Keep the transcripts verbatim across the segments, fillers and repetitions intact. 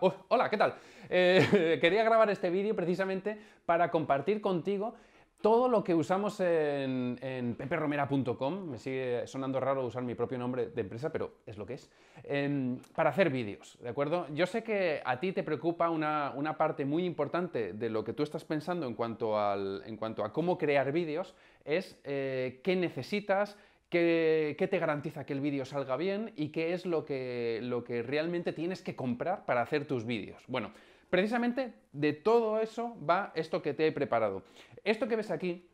Oh, hola, ¿qué tal? Eh, quería grabar este vídeo precisamente para compartir contigo todo lo que usamos en, en peperomera punto com. Me sigue sonando raro usar mi propio nombre de empresa, pero es lo que es, eh, para hacer vídeos, ¿de acuerdo? Yo sé que a ti te preocupa una, una parte muy importante de lo que tú estás pensando en cuanto, al, en cuanto a cómo crear vídeos, es eh, qué necesitas, qué, qué te garantiza que el vídeo salga bien y qué es lo que, lo que realmente tienes que comprar para hacer tus vídeos. Bueno, precisamente de todo eso va esto que te he preparado. Esto que ves aquí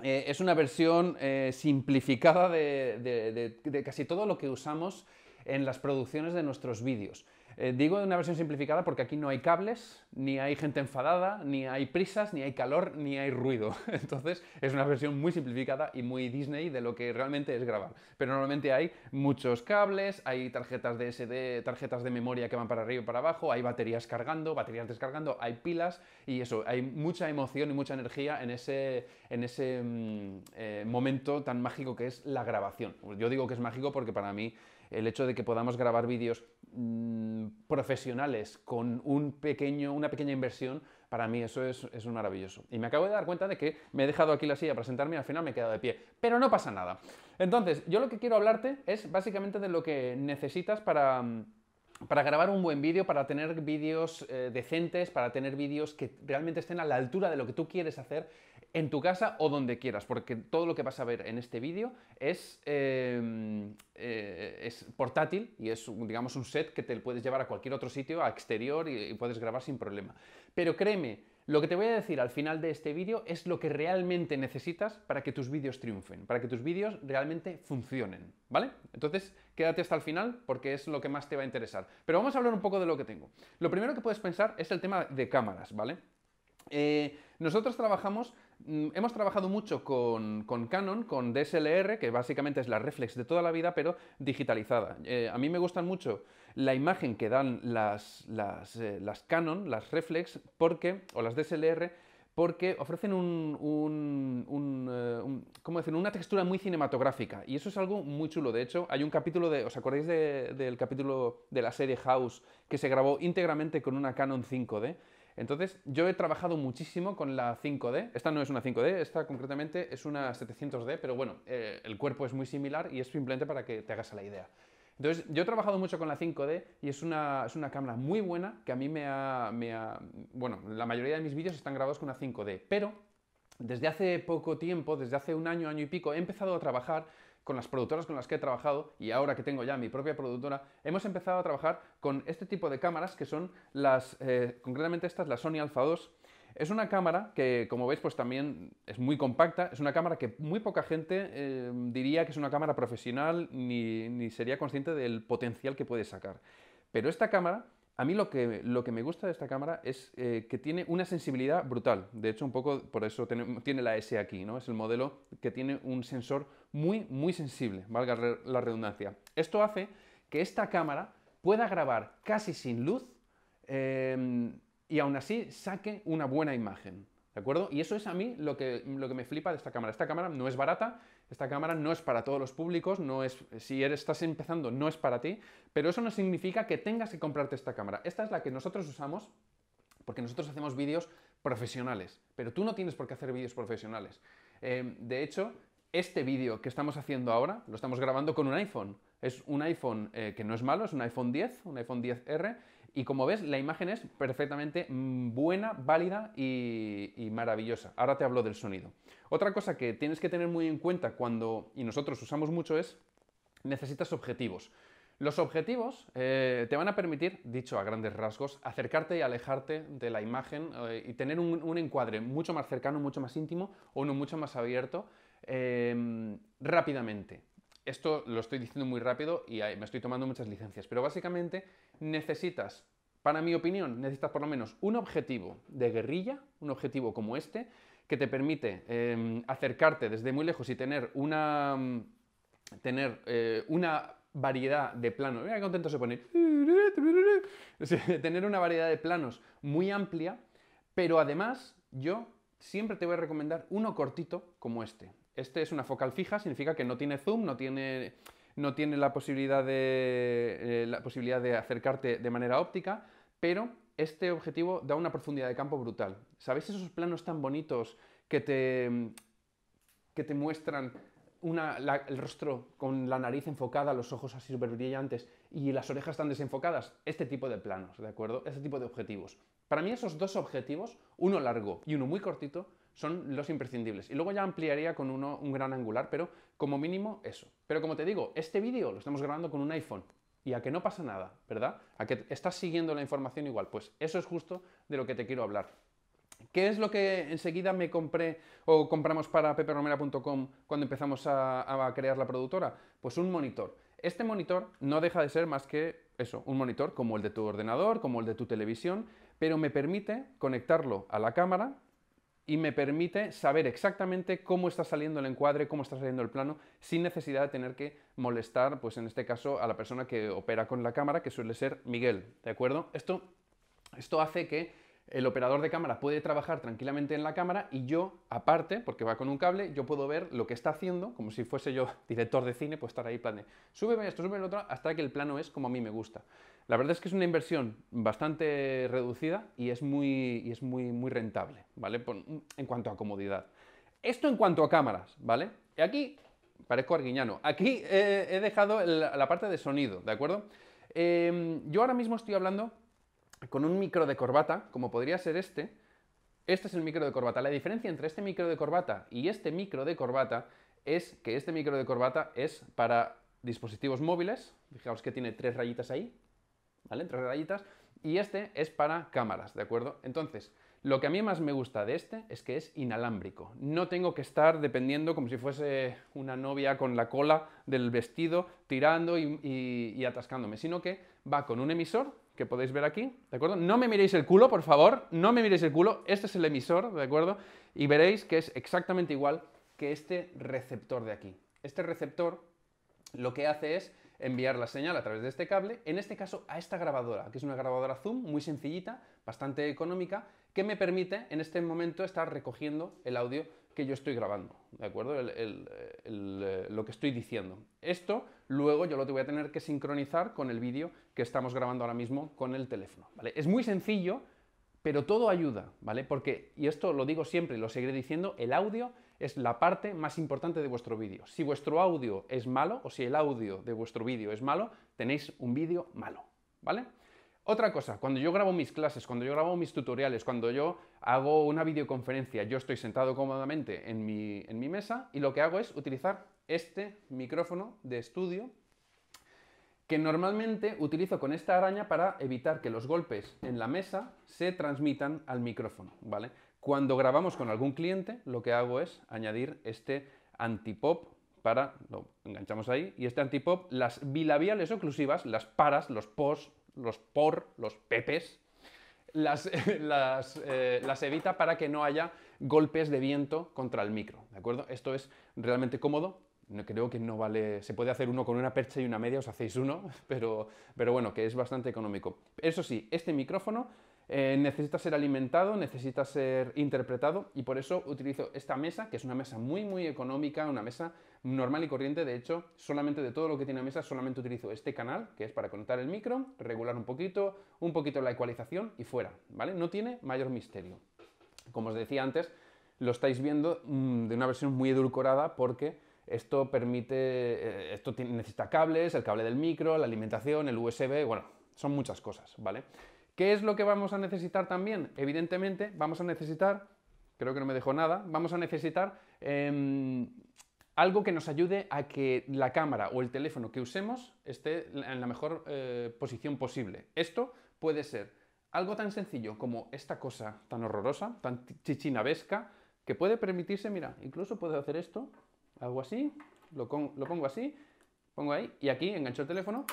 eh, es una versión eh, simplificada de, de, de, de casi todo lo que usamos en las producciones de nuestros vídeos. Eh, digo una versión simplificada porque aquí no hay cables, ni hay gente enfadada, ni hay prisas, ni hay calor, ni hay ruido. Entonces es una versión muy simplificada y muy Disney de lo que realmente es grabar. Pero normalmente hay muchos cables, hay tarjetas de ese de, tarjetas de memoria que van para arriba y para abajo, hay baterías cargando, baterías descargando, hay pilas y eso, hay mucha emoción y mucha energía en ese, en ese mm, eh, momento tan mágico que es la grabación. Yo digo que es mágico porque para mí el hecho de que podamos grabar vídeos mmm, profesionales con un pequeño, una pequeña inversión, para mí eso es, es maravilloso. Y me acabo de dar cuenta de que me he dejado aquí la silla para sentarme y al final me he quedado de pie. Pero no pasa nada. Entonces, yo lo que quiero hablarte es básicamente de lo que necesitas para... Mmm, para grabar un buen vídeo, para tener vídeos eh, decentes, para tener vídeos que realmente estén a la altura de lo que tú quieres hacer en tu casa o donde quieras, porque todo lo que vas a ver en este vídeo es, eh, eh, es portátil y es, digamos, un set que te puedes llevar a cualquier otro sitio, a exterior, y, y puedes grabar sin problema. Pero créeme, lo que te voy a decir al final de este vídeo es lo que realmente necesitas para que tus vídeos triunfen, para que tus vídeos realmente funcionen, ¿vale? Entonces, quédate hasta el final porque es lo que más te va a interesar. Pero vamos a hablar un poco de lo que tengo. Lo primero que puedes pensar es el tema de cámaras, ¿vale? Eh, nosotros trabajamos, hemos trabajado mucho con, con Canon, con D S L R, que básicamente es la reflex de toda la vida, pero digitalizada. Eh, a mí me gustan mucho la imagen que dan las, las, eh, las Canon, las reflex, porque, o las D S L R, porque ofrecen un, un, un, eh, un, ¿cómo decir? Una textura muy cinematográfica, y eso es algo muy chulo. De hecho, hay un capítulo de, ¿os acordáis de, del capítulo de la serie House que se grabó íntegramente con una Canon cinco D? Entonces, yo he trabajado muchísimo con la cinco D. Esta no es una cinco D, esta concretamente es una setecientos D, pero bueno, eh, el cuerpo es muy similar y es simplemente para que te hagas la idea. Entonces, yo he trabajado mucho con la cinco D y es una, es una cámara muy buena que a mí me ha, me ha... Bueno, la mayoría de mis vídeos están grabados con una cinco D, pero desde hace poco tiempo, desde hace un año, año y pico, he empezado a trabajar con las productoras con las que he trabajado, y ahora que tengo ya mi propia productora, hemos empezado a trabajar con este tipo de cámaras que son las, eh, concretamente esta es la Sony Alpha dos. Es una cámara que, como veis, pues también es muy compacta, es una cámara que muy poca gente eh, diría que es una cámara profesional ni, ni sería consciente del potencial que puede sacar. Pero esta cámara, a mí lo que, lo que me gusta de esta cámara es eh, que tiene una sensibilidad brutal. De hecho, un poco por eso tiene, tiene la S aquí, ¿no? Es el modelo que tiene un sensor muy, muy sensible, valga la redundancia. Esto hace que esta cámara pueda grabar casi sin luz, eh, y aún así saque una buena imagen, ¿de acuerdo? Y eso es a mí lo que, lo que me flipa de esta cámara. Esta cámara no es barata, esta cámara no es para todos los públicos, no es, si eres, estás empezando no es para ti, pero eso no significa que tengas que comprarte esta cámara. Esta es la que nosotros usamos porque nosotros hacemos vídeos profesionales, pero tú no tienes por qué hacer vídeos profesionales. Eh, de hecho, este vídeo que estamos haciendo ahora lo estamos grabando con un iPhone. Es un iPhone eh, que no es malo, es un iPhone diez, un iPhone diez R, y como ves, la imagen es perfectamente buena, válida y, y maravillosa. Ahora te hablo del sonido. Otra cosa que tienes que tener muy en cuenta cuando, y nosotros usamos mucho, es necesitas objetivos. Los objetivos eh, te van a permitir, dicho a grandes rasgos, acercarte y alejarte de la imagen eh, y tener un, un encuadre mucho más cercano, mucho más íntimo o uno mucho más abierto eh, rápidamente. Esto lo estoy diciendo muy rápido y me estoy tomando muchas licencias, pero básicamente necesitas, para mi opinión, necesitas por lo menos un objetivo de guerrilla, un objetivo como este, que te permite eh, acercarte desde muy lejos y tener una, tener, eh, una variedad de planos. Mira qué contento se pone. Tener una variedad de planos muy amplia, pero además yo siempre te voy a recomendar uno cortito como este. Este es una focal fija, significa que no tiene zoom, no tiene, no tiene la posibilidad de, eh, la posibilidad de acercarte de manera óptica, pero este objetivo da una profundidad de campo brutal. ¿Sabéis esos planos tan bonitos que te, que te muestran una, la, el rostro con la nariz enfocada, los ojos así súper brillantes y las orejas tan desenfocadas? Este tipo de planos, ¿de acuerdo? Este tipo de objetivos. Para mí esos dos objetivos, uno largo y uno muy cortito, son los imprescindibles. Y luego ya ampliaría con uno un gran angular, pero como mínimo eso. Pero como te digo, este vídeo lo estamos grabando con un iPhone. Y a que no pasa nada, ¿verdad? A que estás siguiendo la información igual. Pues eso es justo de lo que te quiero hablar. ¿Qué es lo que enseguida me compré o compramos para peperomera punto com cuando empezamos a, a crear la productora? Pues un monitor. Este monitor no deja de ser más que eso, un monitor como el de tu ordenador, como el de tu televisión, pero me permite conectarlo a la cámara y me permite saber exactamente cómo está saliendo el encuadre, cómo está saliendo el plano, sin necesidad de tener que molestar, pues en este caso, a la persona que opera con la cámara, que suele ser Miguel, ¿de acuerdo? Esto, esto hace que el operador de cámara puede trabajar tranquilamente en la cámara y yo, aparte, porque va con un cable, yo puedo ver lo que está haciendo, como si fuese yo director de cine, pues estar ahí en plan de súbeme esto, súbeme lo otro, hasta que el plano es como a mí me gusta. La verdad es que es una inversión bastante reducida y es muy, y es muy, muy rentable, ¿vale? En cuanto a comodidad. Esto en cuanto a cámaras, ¿vale? Y aquí, parezco arguiñano, aquí eh, he dejado la, la parte de sonido, ¿de acuerdo? Eh, yo ahora mismo estoy hablando con un micro de corbata, como podría ser este. Este es el micro de corbata. La diferencia entre este micro de corbata y este micro de corbata es que este micro de corbata es para dispositivos móviles. Fijaos que tiene tres rayitas ahí, ¿vale? Tres rayitas. Y este es para cámaras, ¿de acuerdo? Entonces, lo que a mí más me gusta de este es que es inalámbrico. No tengo que estar dependiendo como si fuese una novia con la cola del vestido tirando y, y, y atascándome, sino que va con un emisor que podéis ver aquí, ¿de acuerdo? No me miréis el culo, por favor, no me miréis el culo. Este es el emisor, ¿de acuerdo? Y veréis que es exactamente igual que este receptor de aquí. Este receptor lo que hace es enviar la señal a través de este cable, en este caso a esta grabadora, que es una grabadora Zoom muy sencillita, bastante económica, que me permite en este momento estar recogiendo el audio que yo estoy grabando, ¿de acuerdo? El, el, el, lo que estoy diciendo. Esto luego yo lo voy a tener que sincronizar con el vídeo que estamos grabando ahora mismo con el teléfono, ¿vale? Es muy sencillo, pero todo ayuda, ¿vale? Porque, y esto lo digo siempre y lo seguiré diciendo, el audio es la parte más importante de vuestro vídeo. Si vuestro audio es malo, o si el audio de vuestro vídeo es malo, tenéis un vídeo malo, ¿vale? Otra cosa, cuando yo grabo mis clases, cuando yo grabo mis tutoriales, cuando yo hago una videoconferencia, yo estoy sentado cómodamente en mi, en mi mesa y lo que hago es utilizar este micrófono de estudio que normalmente utilizo con esta araña para evitar que los golpes en la mesa se transmitan al micrófono, ¿vale? Cuando grabamos con algún cliente, lo que hago es añadir este antipop para... lo enganchamos ahí, y este antipop, las bilabiales oclusivas, las paras, los pos, los por, los pepes, las, las, eh, las evita para que no haya golpes de viento contra el micro, ¿de acuerdo? Esto es realmente cómodo, creo que no vale... Se puede hacer uno con una percha y una media, os hacéis uno, pero, pero bueno, que es bastante económico. Eso sí, este micrófono eh, necesita ser alimentado, necesita ser interpretado, y por eso utilizo esta mesa, que es una mesa muy, muy económica, una mesa normal y corriente. De hecho, solamente de todo lo que tiene mesa, solamente utilizo este canal, que es para conectar el micro, regular un poquito, un poquito la ecualización y fuera, ¿vale? No tiene mayor misterio. Como os decía antes, lo estáis viendo mmm, de una versión muy edulcorada porque esto permite... Eh, esto tiene, necesita cables, el cable del micro, la alimentación, el U S B, bueno, son muchas cosas, ¿vale? ¿Qué es lo que vamos a necesitar también? Evidentemente, vamos a necesitar... Creo que no me dejó nada. Vamos a necesitar... Eh, Algo que nos ayude a que la cámara o el teléfono que usemos esté en la mejor eh, posición posible. Esto puede ser algo tan sencillo como esta cosa tan horrorosa, tan chichinabesca, que puede permitirse, mira, incluso puedo hacer esto, hago así, lo, lo pongo así, pongo ahí, y aquí engancho el teléfono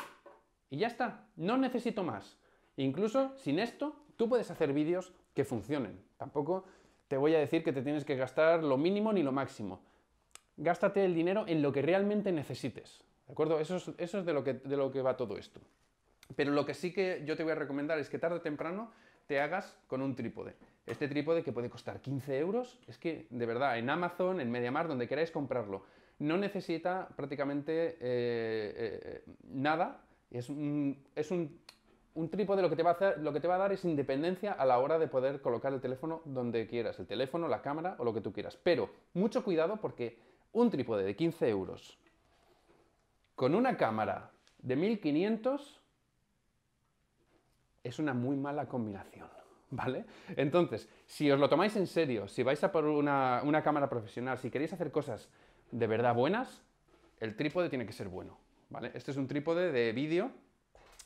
y ya está, no necesito más. Incluso sin esto tú puedes hacer vídeos que funcionen. Tampoco te voy a decir que te tienes que gastar lo mínimo ni lo máximo. Gástate el dinero en lo que realmente necesites, ¿de acuerdo? Eso es, eso es de, lo que, de lo que va todo esto. Pero lo que sí que yo te voy a recomendar es que tarde o temprano te hagas con un trípode. Este trípode que puede costar quince euros, es que, de verdad, en Amazon, en MediaMarkt, donde queráis comprarlo, no necesita prácticamente eh, eh, nada. Es un, es un, un trípode, lo que te va a hacer, lo que te va a dar es independencia a la hora de poder colocar el teléfono donde quieras, el teléfono, la cámara o lo que tú quieras. Pero mucho cuidado, porque un trípode de quince euros con una cámara de mil quinientos es una muy mala combinación, ¿vale? Entonces, si os lo tomáis en serio, si vais a por una, una cámara profesional, si queréis hacer cosas de verdad buenas, el trípode tiene que ser bueno, ¿vale? Este es un trípode de vídeo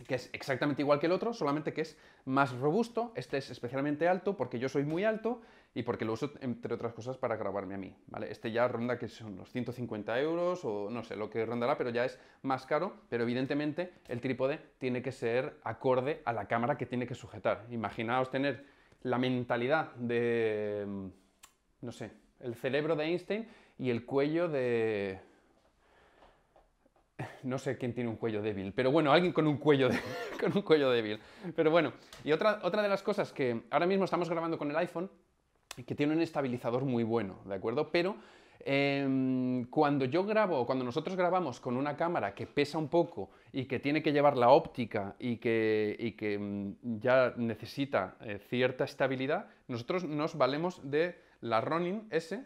que es exactamente igual que el otro, solamente que es más robusto. Este es especialmente alto porque yo soy muy alto y porque lo uso, entre otras cosas, para grabarme a mí, ¿vale? Este ya ronda que son los ciento cincuenta euros o no sé lo que rondará, pero ya es más caro. Pero evidentemente el trípode tiene que ser acorde a la cámara que tiene que sujetar. Imaginaos tener la mentalidad de, no sé, el cerebro de Einstein y el cuello de... No sé quién tiene un cuello débil, pero bueno, alguien con un cuello, de... con un cuello débil. Pero bueno, y otra, otra de las cosas que ahora mismo estamos grabando con el iPhone, que tiene un estabilizador muy bueno, ¿de acuerdo? Pero eh, cuando yo grabo, cuando nosotros grabamos con una cámara que pesa un poco y que tiene que llevar la óptica y que, y que ya necesita eh, cierta estabilidad, nosotros nos valemos de la Ronin S,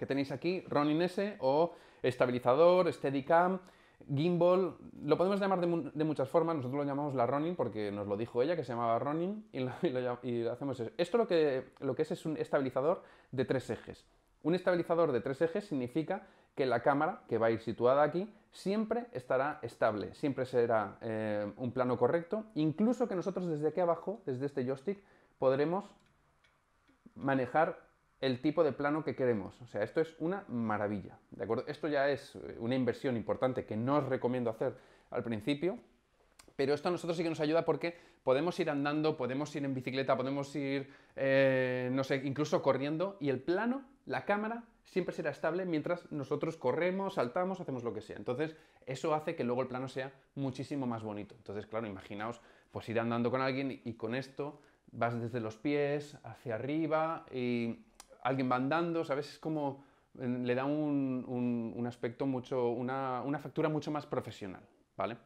que tenéis aquí, Ronin S o estabilizador, Steadicam, gimbal, lo podemos llamar de, mu de muchas formas. Nosotros lo llamamos la Ronin porque nos lo dijo ella, que se llamaba Ronin, y, lo, y, lo, y hacemos eso. Esto lo que, lo que es es un estabilizador de tres ejes. Un estabilizador de tres ejes significa que la cámara, que va a ir situada aquí, siempre estará estable, siempre será eh, un plano correcto, incluso que nosotros desde aquí abajo, desde este joystick, podremos manejar el tipo de plano que queremos. O sea, esto es una maravilla, ¿de acuerdo? Esto ya es una inversión importante que no os recomiendo hacer al principio, pero esto a nosotros sí que nos ayuda porque podemos ir andando, podemos ir en bicicleta, podemos ir, eh, no sé, incluso corriendo, y el plano, la cámara, siempre será estable mientras nosotros corremos, saltamos, hacemos lo que sea. Entonces, eso hace que luego el plano sea muchísimo más bonito. Entonces, claro, imaginaos, pues ir andando con alguien y con esto vas desde los pies hacia arriba y... alguien va andando, ¿sabes? Es como... le da un, un, un aspecto mucho... Una, una factura mucho más profesional, ¿vale?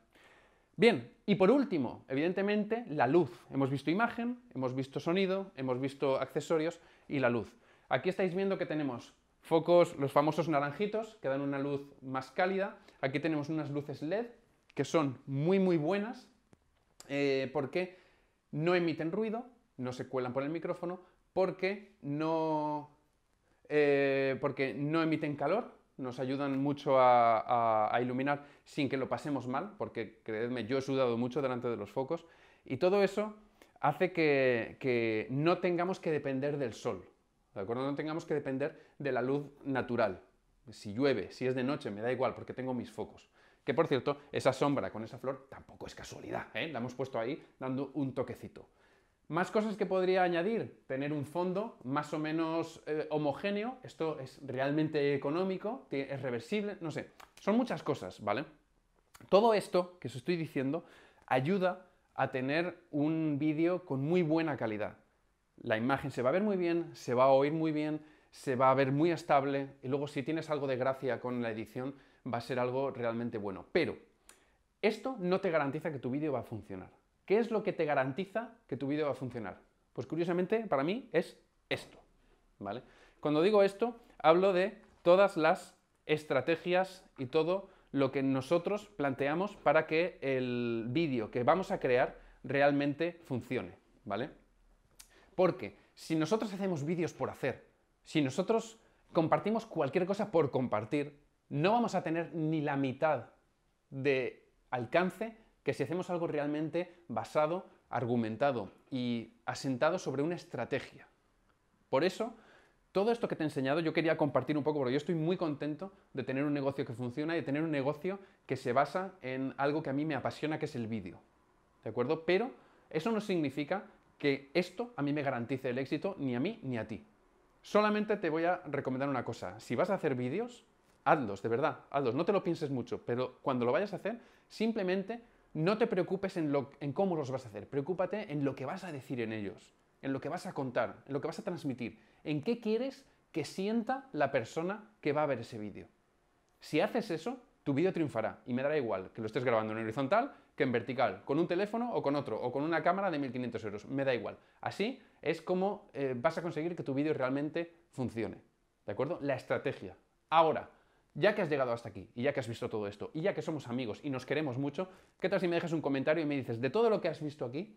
Bien, y por último, evidentemente, la luz. Hemos visto imagen, hemos visto sonido, hemos visto accesorios y la luz. Aquí estáis viendo que tenemos focos, los famosos naranjitos, que dan una luz más cálida. Aquí tenemos unas luces L E D que son muy, muy buenas eh, porque no emiten ruido, no se cuelan por el micrófono, porque no, eh, porque no emiten calor, nos ayudan mucho a, a, a iluminar sin que lo pasemos mal, porque creedme, yo he sudado mucho delante de los focos, y todo eso hace que, que no tengamos que depender del sol, ¿de acuerdo? No tengamos que depender de la luz natural. Si llueve, si es de noche, me da igual, porque tengo mis focos. Que por cierto, esa sombra con esa flor tampoco es casualidad, ¿eh? La hemos puesto ahí dando un toquecito. Más cosas que podría añadir: tener un fondo más o menos eh, homogéneo, esto es realmente económico, es reversible, no sé, son muchas cosas, ¿vale? Todo esto que os estoy diciendo ayuda a tener un vídeo con muy buena calidad. La imagen se va a ver muy bien, se va a oír muy bien, se va a ver muy estable, y luego si tienes algo de gracia con la edición va a ser algo realmente bueno. Pero esto no te garantiza que tu vídeo va a funcionar. ¿Qué es lo que te garantiza que tu vídeo va a funcionar? Pues curiosamente, para mí, es esto, ¿vale? Cuando digo esto, hablo de todas las estrategias y todo lo que nosotros planteamos para que el vídeo que vamos a crear realmente funcione, ¿vale? Porque si nosotros hacemos vídeos por hacer, si nosotros compartimos cualquier cosa por compartir, no vamos a tener ni la mitad de alcance que si hacemos algo realmente basado, argumentado y asentado sobre una estrategia. Por eso, todo esto que te he enseñado yo quería compartir un poco, porque yo estoy muy contento de tener un negocio que funciona y de tener un negocio que se basa en algo que a mí me apasiona, que es el vídeo, ¿de acuerdo? Pero eso no significa que esto a mí me garantice el éxito, ni a mí ni a ti. Solamente te voy a recomendar una cosa: si vas a hacer vídeos, hazlos, de verdad, hazlos, no te lo pienses mucho, pero cuando lo vayas a hacer, simplemente no te preocupes en, lo, en cómo los vas a hacer, preocúpate en lo que vas a decir en ellos, en lo que vas a contar, en lo que vas a transmitir, en qué quieres que sienta la persona que va a ver ese vídeo. Si haces eso, tu vídeo triunfará y me dará igual que lo estés grabando en horizontal que en vertical, con un teléfono o con otro, o con una cámara de mil quinientos euros, me da igual. Así es como eh, vas a conseguir que tu vídeo realmente funcione, ¿de acuerdo? La estrategia. Ahora, ya que has llegado hasta aquí, y ya que has visto todo esto, y ya que somos amigos y nos queremos mucho, ¿qué tal si me dejas un comentario y me dices, de todo lo que has visto aquí,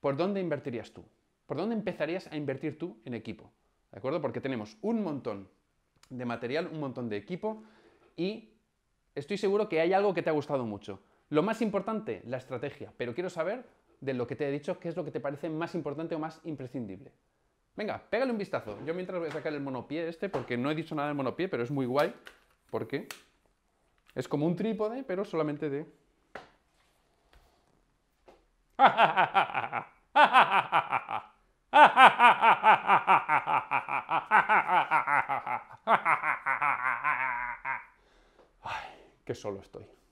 ¿por dónde invertirías tú? ¿Por dónde empezarías a invertir tú en equipo? ¿De acuerdo? Porque tenemos un montón de material, un montón de equipo, y estoy seguro que hay algo que te ha gustado mucho. Lo más importante, la estrategia, pero quiero saber de lo que te he dicho, qué es lo que te parece más importante o más imprescindible. Venga, pégale un vistazo. Yo mientras voy a sacar el monopié este, porque no he dicho nada del monopié, pero es muy guay, porque es como un trípode, pero solamente de... Ay, qué solo estoy.